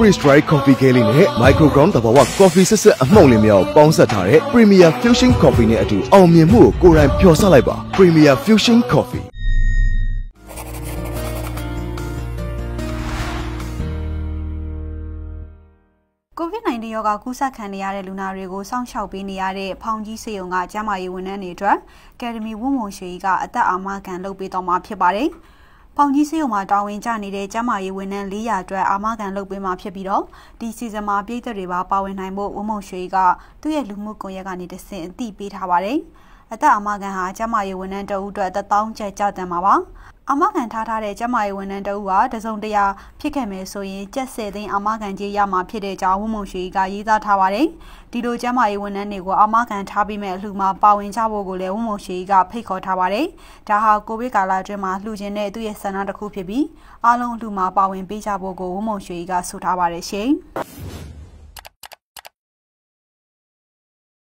Free Strike Coffee เกลีเนี่ย Microgram แต่ว่า Coffee เสร็จๆอหม่องเลยเมียวป้องซัดถาได้ Premier Fusion Coffee เนี่ยอตู่ออมเมียนหมู่โกรันเผาซัดไล่ป่ะ Premier Fusion Coffee ကိုဗစ်-19 ရောဂါကူးစက်ခံနေရတဲ့လူနာတွေကိုစောင့်ရှောက်ပေးနေရတဲ့ဖောင်ကြီးစေယုံကကျန်းမာရေးဝန်ထမ်းတွေအတွက် Academy ဝန်ဝန်ရွှေကြီးကအသက်အာမခံလုပ်ပေးတော့မှာဖြစ်ပါတယ် ဖောင်ကြီးစေယုံမှာတာဝန်ကျနေတဲ့ကျန်းမာရေးဝန်ထမ်း 400 အတွက်အာမခံလုပ်ပေးမှာဖြစ်ပြီးတော့ဒီစီဇန်မှာပြည်သူတွေပါပါဝင်နိုင်ဖို့ဝန်ဝန်ရွှေကြီးကသူ့ရဲ့လူမှုကွန်ရက်ကနေတဆင့်အသိပေးထားပါတယ် အသက်အာမခံဟာကျန်းမာရေးဝန်ထမ်းတဦးအတွက်10,000ကျပ်ကျသန်မှာပါ အာမခံထားတဲ့ကျန်းမာရေးဝန်ထန်းတဦးကတစုံတရာဖြစ်ခဲ့မယ်ဆိုရင်ကျပ်10,000အာမခံကြေးရမှာဖြစ်တဲ့ကြောင့်ဝန်မုံရွှေကြီးကရေးသားထားပါတယ်ဒီလိုကျန်းမာရေးဝန်ထန်းတွေကိုအာမခံထားပြီးမဲ့လူမှာပါဝင်ကြဖို့ကိုလည်းဝန်မုံရွှေကြီးကဖိတ်ခေါ်ထားပါတယ်ဒါဟာကိုဗစ်ကာလအတွင်းမှာလှူခြင်းနဲ့သူ့ရဲ့ဆန္ဒတစ်ခုဖြစ်ပြီးအားလုံးလူမှာပါဝင်ပေးကြဖို့ကိုဝန်မုံရွှေကြီးကဆုထားပါတယ်ရှင်